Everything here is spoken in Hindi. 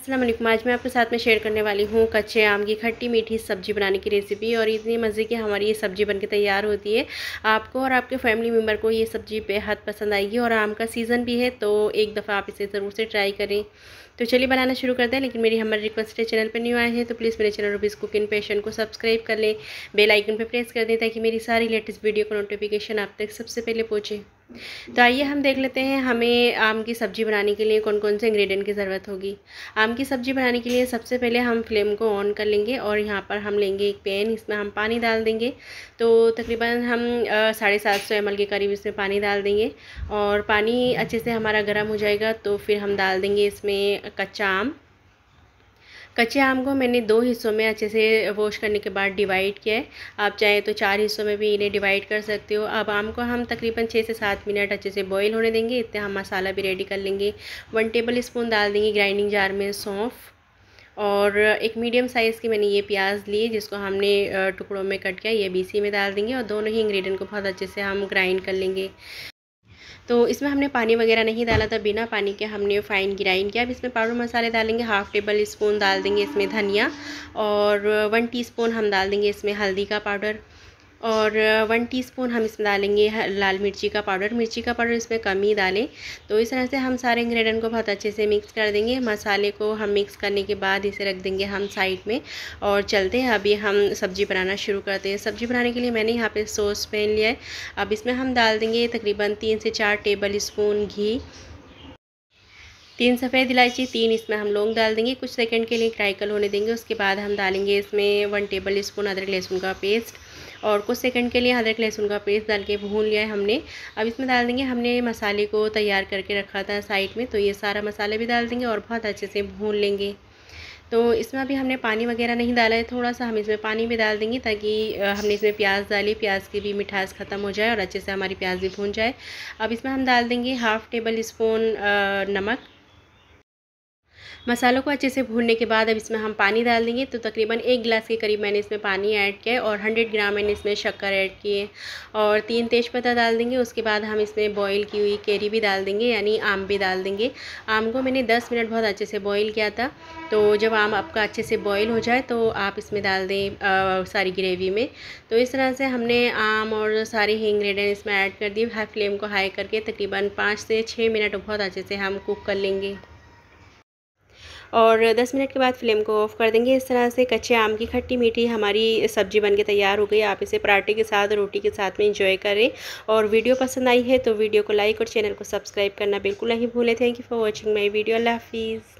अस्सलाम वालेकुम। आज मैं आपके साथ में शेयर करने वाली हूँ कच्चे आम की खट्टी मीठी सब्ज़ी बनाने की रेसिपी। और इतनी मज़े की हमारी ये सब्ज़ी बनके तैयार होती है। आपको और आपके फैमिली मेम्बर को ये सब्ज़ी बेहद पसंद आएगी और आम का सीज़न भी है, तो एक दफ़ा आप इसे ज़रूर से ट्राई करें। तो चलिए बनाना शुरू करते हैं। लेकिन मेरी हमारी रिक्वेस्ट है, चैनल पर न्यू आए हैं तो प्लीज़ मेरे चैनल रूबीज़ कुकिंग पैशन को सब्सक्राइब कर लें, बेल आइकन पर प्रेस कर दें ताकि मेरी सारी लेटेस्ट वीडियो का नोटिफिकेशन आप तक सबसे पहले पहुँचे। तो आइए हम देख लेते हैं हमें आम की सब्ज़ी बनाने के लिए कौन कौन से इंग्रेडिएंट की ज़रूरत होगी। आम की सब्ज़ी बनाने के लिए सबसे पहले हम फ्लेम को ऑन कर लेंगे और यहाँ पर हम लेंगे एक पैन, इसमें हम पानी डाल देंगे। तो तकरीबन हम 750 ml के करीब इसमें पानी डाल देंगे और पानी अच्छे से हमारा गर्म हो जाएगा तो फिर हम डाल देंगे इसमें कच्चा आम। कच्चे आम को मैंने 2 हिस्सों में अच्छे से वॉश करने के बाद डिवाइड किया है। आप चाहें तो 4 हिस्सों में भी इन्हें डिवाइड कर सकते हो। अब आम को हम तकरीबन 6 से 7 मिनट अच्छे से बॉईल होने देंगे। इतने हम मसाला भी रेडी कर लेंगे। 1 टेबल स्पून डाल देंगे ग्राइंडिंग जार में सौंफ, और एक मीडियम साइज़ की मैंने ये प्याज ली जिसको हमने टुकड़ों में कट किया, ये भी इसी में डाल देंगे। और दोनों ही इंग्रेडिएंट को बहुत अच्छे से हम ग्राइंड कर लेंगे। तो इसमें हमने पानी वगैरह नहीं डाला था, बिना पानी के हमने फाइन ग्राइंड किया। अब इसमें पाउडर मसाले डालेंगे। 1/2 टेबल स्पून डाल देंगे इसमें धनिया, और 1 टीस्पून हम डाल देंगे इसमें हल्दी का पाउडर, और 1 टीस्पून हम इसमें डालेंगे लाल मिर्ची का पाउडर। मिर्ची का पाउडर इसमें कम ही डालें। तो इस तरह से हम सारे इंग्रेडिएंट को बहुत अच्छे से मिक्स कर देंगे। मसाले को हम मिक्स करने के बाद इसे रख देंगे हम साइड में, और चलते हैं अभी हम सब्ज़ी बनाना शुरू करते हैं। सब्ज़ी बनाने के लिए मैंने यहाँ पे सॉस पैन लिया है। अब इसमें हम डाल देंगे तकरीबन 3 से 4 टेबल स्पून घी, 3 सफ़ेद इलायची, 3 इसमें हम लौंग डाल देंगे। कुछ सेकंड के लिए क्राइकल होने देंगे। उसके बाद हम डालेंगे इसमें 1 टेबल स्पून अदरक लहसुन का पेस्ट, और कुछ सेकंड के लिए अदरक लहसुन का पेस्ट डाल के भून लिया है हमने। अब इसमें डाल देंगे हमने मसाले को तैयार करके रखा था साइड में, तो ये सारा मसाला भी डाल देंगे और बहुत अच्छे से भून लेंगे। तो इसमें अभी हमने पानी वगैरह नहीं डाला है, थोड़ा सा हम इसमें पानी भी डाल देंगे ताकि हमने इसमें प्याज डाली, प्याज की भी मिठास ख़त्म हो जाए और अच्छे से हमारी प्याज भी भून जाए। अब इसमें हम डाल देंगे 1/2 टेबल स्पून नमक। मसालों को अच्छे से भूनने के बाद अब इसमें हम पानी डाल देंगे। तो तकरीबन 1 गिलास के करीब मैंने इसमें पानी ऐड किया है, और 100 ग्राम मैंने इसमें शक्कर ऐड की है, और 3 तेज़पत्ता डाल देंगे। उसके बाद हम इसमें बॉईल की हुई कैरी भी डाल देंगे, यानी आम भी डाल देंगे। आम को मैंने 10 मिनट बहुत अच्छे से बॉईल किया था। तो जब आम आपका अच्छे से बॉईल हो जाए तो आप इसमें डाल दें सारी ग्रेवी में। तो इस तरह से हमने आम और सारे ही इंग्रेडिएंट इसमें ऐड कर दिए। हाई फ्लेम को हाई करके तकरीबन 5 से 6 मिनट बहुत अच्छे से हम कुक कर लेंगे, और 10 मिनट के बाद फ्लेम को ऑफ़ कर देंगे। इस तरह से कच्चे आम की खट्टी मीठी हमारी सब्ज़ी बनके तैयार हो गई। आप इसे पराठे के साथ, रोटी के साथ में एंजॉय करें। और वीडियो पसंद आई है तो वीडियो को लाइक और चैनल को सब्सक्राइब करना बिल्कुल नहीं भूलें। Thank you for watching my video. अल्लाह हाफिज़।